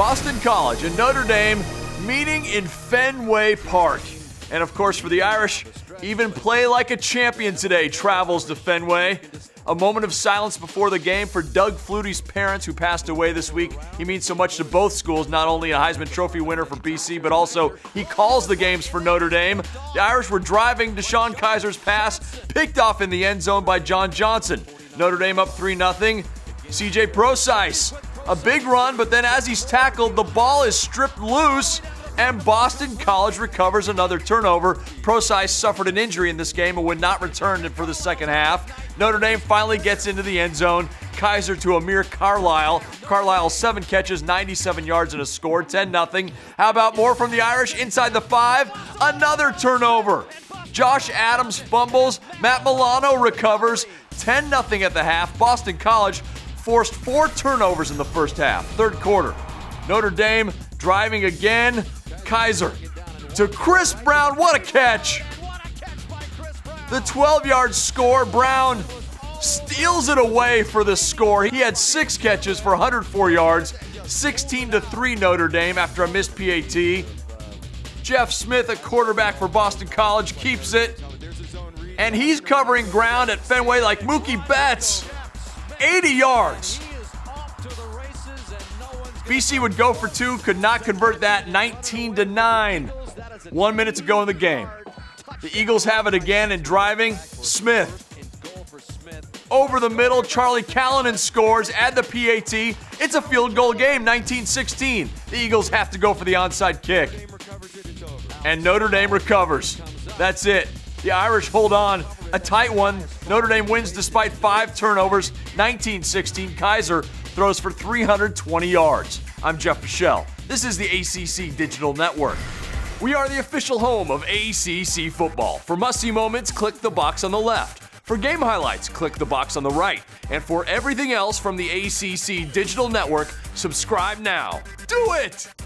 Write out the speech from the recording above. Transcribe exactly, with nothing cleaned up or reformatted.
Boston College and Notre Dame meeting in Fenway Park. And of course, for the Irish, even Play Like a Champion today travels to Fenway. A moment of silence before the game for Doug Flutie's parents, who passed away this week. He means so much to both schools, not only a Heisman Trophy winner for B C, but also he calls the games for Notre Dame. The Irish were driving DeShone Kizer's pass, picked off in the end zone by John Johnson. Notre Dame up three nothing. C J Prosise, a big run, but then as he's tackled, the ball is stripped loose, and Boston College recovers another turnover. Prosise suffered an injury in this game and would not return for the second half. Notre Dame finally gets into the end zone. Kizer to Amir Carlisle. Carlisle, seven catches, ninety-seven yards and a score, ten nothing. How about more from the Irish inside the five? Another turnover. Josh Adams fumbles. Matt Milano recovers. ten nothing at the half. Boston College forced four turnovers in the first half, third quarter. Notre Dame driving again. Kizer to Chris Brown. What a catch! The twelve-yard score. Brown steals it away for the score. He had six catches for one hundred four yards. sixteen to three Notre Dame after a missed P A T. Jeff Smith, a quarterback for Boston College, keeps it. And he's covering ground at Fenway like Mookie Betts. eighty yards. B C would go for two, could not convert that, nineteen to nine. One minute to go in the game. The Eagles have it again and driving, Smith. Over the middle, Charlie Callanan scores, add the P A T. It's a field goal game, nineteen sixteen. The Eagles have to go for the onside kick. And Notre Dame recovers. That's it. The Irish hold on, a tight one. Notre Dame wins despite five turnovers, nineteen sixteen. Kizer throws for three hundred twenty yards. I'm Jeff Michelle. This is the A C C Digital Network. We are the official home of A C C football. For must-see moments, click the box on the left. For game highlights, click the box on the right. And for everything else from the A C C Digital Network, subscribe now. Do it!